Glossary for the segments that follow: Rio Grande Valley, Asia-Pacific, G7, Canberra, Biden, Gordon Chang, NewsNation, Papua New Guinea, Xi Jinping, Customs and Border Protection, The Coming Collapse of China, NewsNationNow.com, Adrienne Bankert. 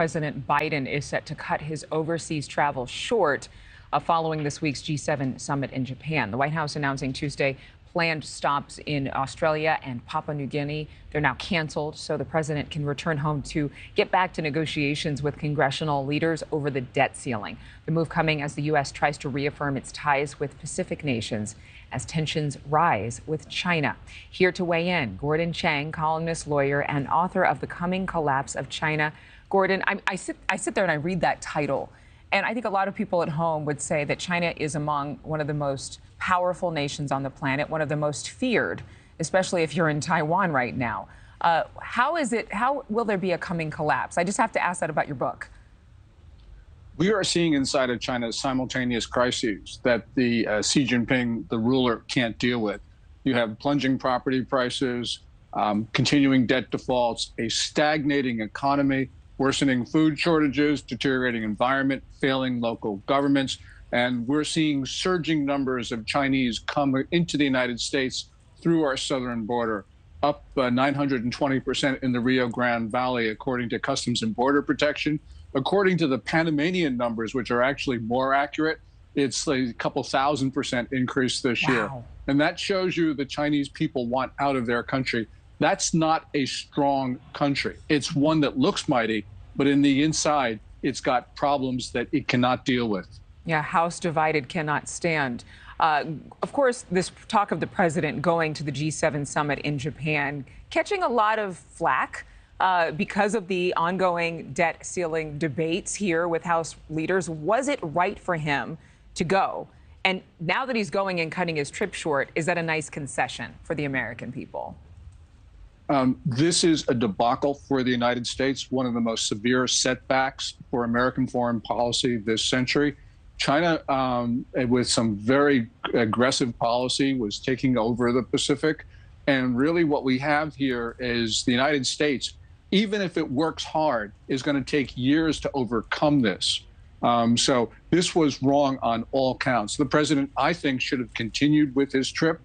President Biden is set to cut his overseas travel short following this week's G7 summit in Japan. The White House announcing Tuesday planned stops in Australia and Papua New Guinea. They're now canceled so the president can return home to get back to negotiations with congressional leaders over the debt ceiling. The move coming as the U.S. tries to reaffirm its ties with Pacific nations as tensions rise with China. Here to weigh in, Gordon Chang, columnist, lawyer, and author of The Coming Collapse of China. Gordon, I sit there and I read that title, and I think a lot of people at home would say that China is among one of the most powerful nations on the planet, one of the most feared, especially if you're in Taiwan right now. How will there be a coming collapse? I just have to ask that about your book. We are seeing inside of China simultaneous crises that the Xi Jinping, the ruler, can't deal with. You have plunging property prices, continuing debt defaults, a stagnating economy, worsening food shortages, deteriorating environment, failing local governments. And we're seeing surging numbers of Chinese come into the United States through our southern border, up 920% in the Rio Grande Valley, according to Customs and Border Protection. According to the Panamanian numbers, which are actually more accurate, it's a couple 1,000% increase this year. And that shows you the Chinese people want out of their country. That's not a strong country. It's one that looks mighty, but in the inside, it's got problems that it cannot deal with. Yeah, house divided cannot stand. Of course, this talk of the president going to the G7 summit in Japan, catching a lot of flack because of the ongoing debt ceiling debates here with House leaders. Was it right for him to go? And now that he's going and cutting his trip short, is that a nice concession for the American people? This is a debacle for the United States, one of the most severe setbacks for American foreign policy this century. China, with some very aggressive policy, was taking over the Pacific. And really what we have here is the United States, even if it works hard, is going to take years to overcome this. So this was wrong on all counts. The president, I think, should have continued with his trip.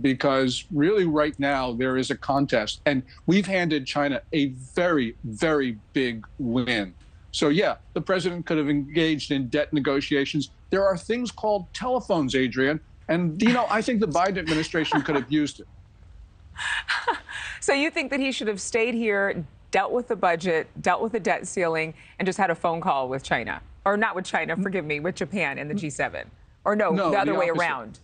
Because really right now there is a contest, and we've handed China a very, very big win. So yeah, the president could have engaged in debt negotiations. There are things called telephones, Adrian, and you know, I think the Biden administration could have used it. So you think that he should have stayed here, dealt with the budget, dealt with the debt ceiling, and just had a phone call with China, or not with China, forgive me, with Japan and the G7, or no, the other way around.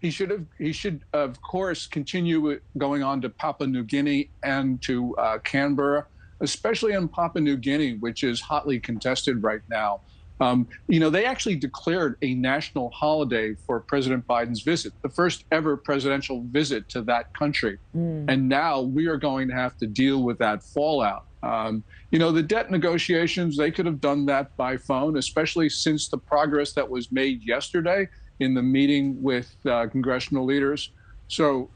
He should, of course, continue going on to Papua New Guinea and to Canberra, especially in Papua New Guinea, which is hotly contested right now. You know, they actually declared a national holiday for President Biden's visit, the first ever presidential visit to that country. And now we are going to have to deal with that fallout. You know, the debt negotiations, they could have done that by phone, especially since the progress that was made yesterday in the meeting with congressional leaders. So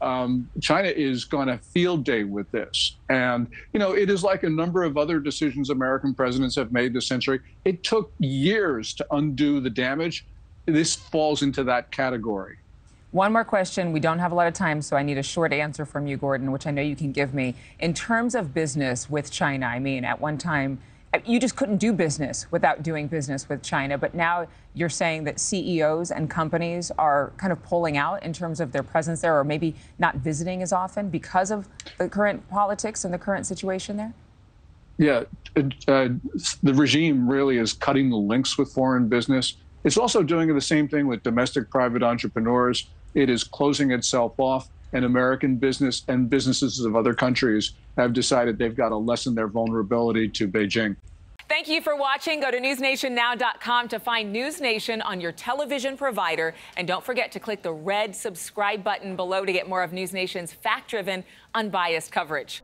China is going to field day with this. And, you know, it is like a number of other decisions American presidents have made this century. It took years to undo the damage. This falls into that category. One more question. We don't have a lot of time, so I need a short answer from you, Gordon, which I know you can give me. In terms of business with China, I mean, at one time, you just couldn't do business without doing business with China. But now you're saying that CEOs and companies are kind of pulling out in terms of their presence there, or maybe not visiting as often because of the current politics and the current situation there? Yeah, the regime really is cutting the links with foreign business. It's also doing the same thing with domestic private entrepreneurs. It is closing itself off, and American business and businesses of other countries have decided they've got to lessen their vulnerability to Beijing. Thank you for watching. Go to NewsNationNow.com to find News Nation on your television provider. And don't forget to click the red subscribe button below to get more of News Nation's fact-driven, unbiased coverage.